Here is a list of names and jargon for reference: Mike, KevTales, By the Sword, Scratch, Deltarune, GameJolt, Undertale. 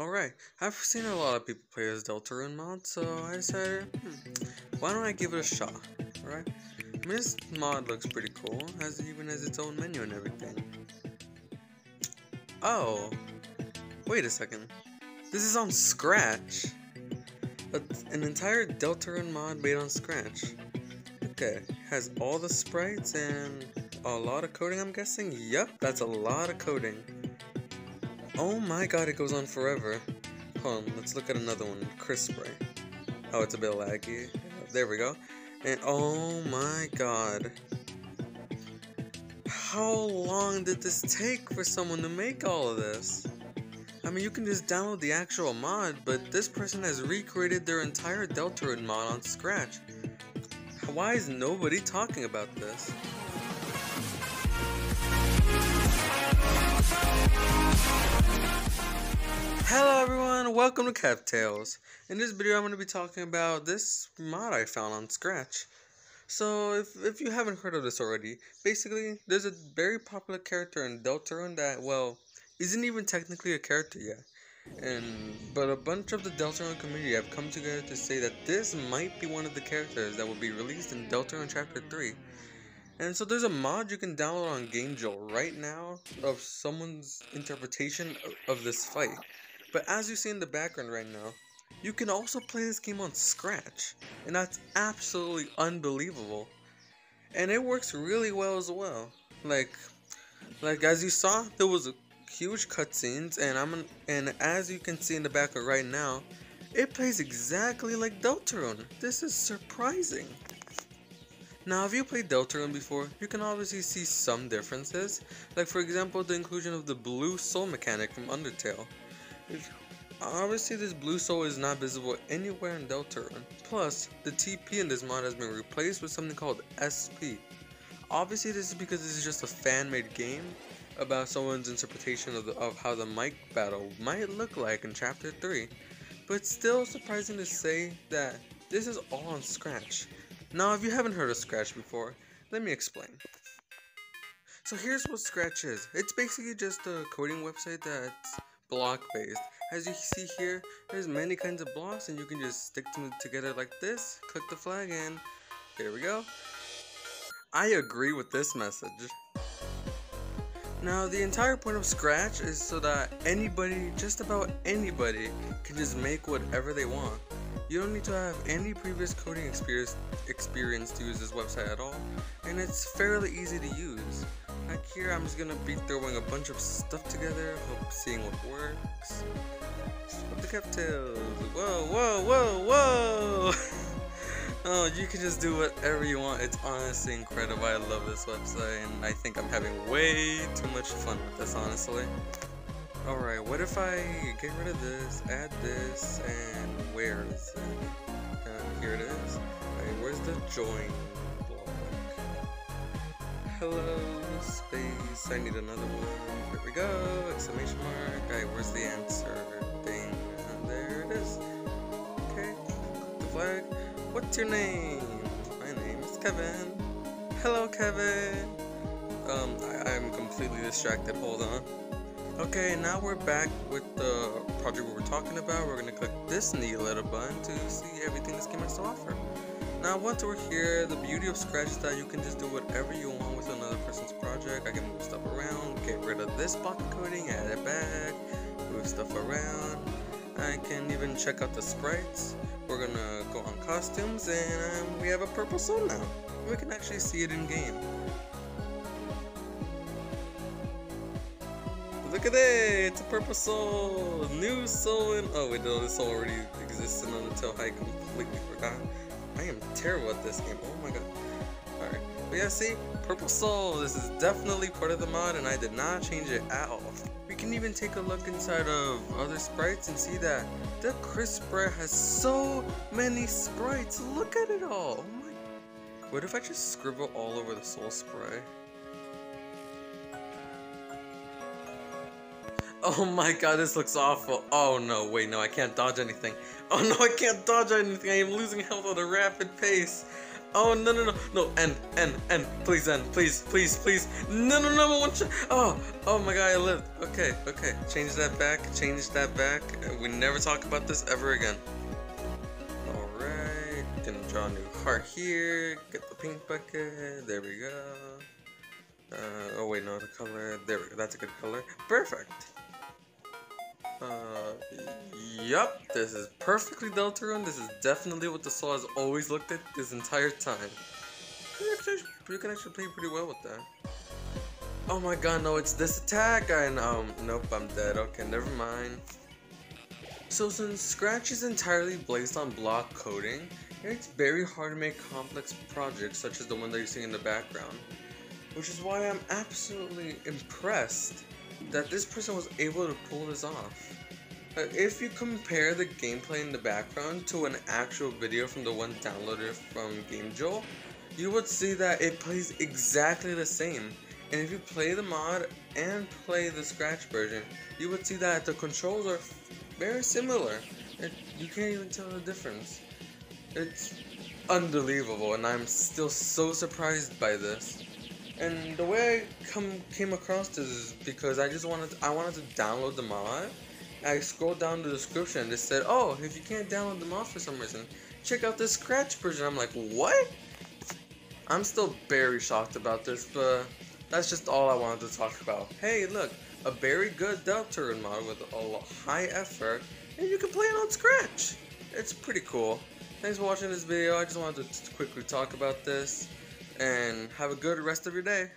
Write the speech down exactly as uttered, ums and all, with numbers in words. Alright, I've seen a lot of people play this Deltarune mod, so I decided, hmm, why don't I give it a shot, alright? I mean, this mod looks pretty cool, as it even has its own menu and everything. Oh, wait a second, this is on Scratch? A, an entire Deltarune mod made on Scratch. Okay, has all the sprites and a lot of coding, I'm guessing? Yep, that's a lot of coding. Oh my god, it goes on forever. Hold on, let's look at another one. Chris spray. Oh, it's a bit laggy. There we go. And oh my god. How long did this take for someone to make all of this? I mean, you can just download the actual mod, but this person has recreated their entire Deltarune mod on Scratch. Why is nobody talking about this? Hello everyone, welcome to KevTales. In this video I'm going to be talking about this mod I found on Scratch. So if, if you haven't heard of this already, basically there's a very popular character in Deltarune that, well, isn't even technically a character yet. And But a bunch of the Deltarune community have come together to say that this might be one of the characters that will be released in Deltarune Chapter three. And so there's a mod you can download on GameJolt right now of someone's interpretation of this fight. But as you see in the background right now, you can also play this game on Scratch. And that's absolutely unbelievable. And it works really well as well. Like, like as you saw, there was a huge cutscenes, and I'm an, and as you can see in the background right now, it plays exactly like Deltarune. This is surprising. Now, if you played Deltarune before, you can obviously see some differences, like for example the inclusion of the blue soul mechanic from Undertale. Obviously this blue soul is not visible anywhere in Deltarune. Plus, the T P in this mod has been replaced with something called S P. Obviously this is because this is just a fan-made game about someone's interpretation of, the, of how the Mike battle might look like in Chapter three. But still surprising to say that this is all on Scratch. Now, if you haven't heard of Scratch before, let me explain. So here's what Scratch is. It's basically just a coding website that's block-based. As you see here, there's many kinds of blocks, and you can just stick them together like this, click the flag, and there we go. I agree with this message. Now, the entire point of Scratch is so that anybody, just about anybody, can just make whatever they want. You don't need to have any previous coding experience experience to use this website at all, and it's fairly easy to use. Like here, I'm just gonna be throwing a bunch of stuff together, hope seeing what works. The KevTales. Whoa, whoa, whoa, whoa! Oh, you can just do whatever you want. It's honestly incredible. I love this website, and I think I'm having way too much fun with this, honestly. Alright, what if I get rid of this, add this, and where is it? Uh, here it is. Alright, where's the join block? Hello, space, I need another one. Here we go, exclamation mark. Alright, where's the answer thing? And there it is. Okay, click the flag. What's your name? My name is Kevin. Hello, Kevin. Um, I I'm completely distracted, hold on. Okay, now we're back with the project we were talking about. We're gonna click this neat little button to see everything this game has to offer. Now, once we're here, the beauty of Scratch is that you can just do whatever you want with another person's project. I can move stuff around, get rid of this block of coding, add it back, move stuff around. I can even check out the sprites. We're gonna go on costumes, and um, we have a purple soul now. We can actually see it in game. Look at it! It's a purple soul! New soul in- oh wait, no, this soul already existed until I completely forgot. I am terrible at this game, oh my god. Alright, but yeah, see? Purple soul! This is definitely part of the mod and I did not change it at all. We can even take a look inside of other sprites and see that the Chris spray has so many sprites! Look at it all! Oh my- what if I just scribble all over the soul spray? Oh my god, this looks awful. Oh no, wait, no, I can't dodge anything. Oh no, I can't dodge anything. I am losing health at a rapid pace. Oh no no no no end end end please end please please please no no no one shot. Oh oh my god, I lived. Okay okay change that back, change that back. We never talk about this ever again. All right, gonna draw a new heart here. Get the pink bucket. There we go. Uh, oh wait, no, the color. There we go. That's a good color. Perfect. Uh, yup, this is perfectly Deltarune. This is definitely what the soul has always looked at this entire time. You can, actually, you can actually play pretty well with that. Oh my god, no, it's this attack. And um, nope, I'm dead. Okay, never mind. So since Scratch is entirely based on block coding, it's very hard to make complex projects such as the one that you're seeing in the background, which is why I'm absolutely impressed that this person was able to pull this off. If you compare the gameplay in the background to an actual video from the one downloaded from GameJolt, you would see that it plays exactly the same. And if you play the mod and play the Scratch version, you would see that the controls are very similar. It, you can't even tell the difference. It's unbelievable, and I'm still so surprised by this. And the way I come, came across this is because I just wanted to, I wanted to download the mod. I scrolled down the description and it said, oh, if you can't download the mod for some reason, check out this Scratch version. I'm like, what? I'm still very shocked about this, but that's just all I wanted to talk about. Hey, look, a very good Deltarune mod with a high effort, and you can play it on Scratch. It's pretty cool. Thanks for watching this video. I just wanted to quickly talk about this. And have a good rest of your day.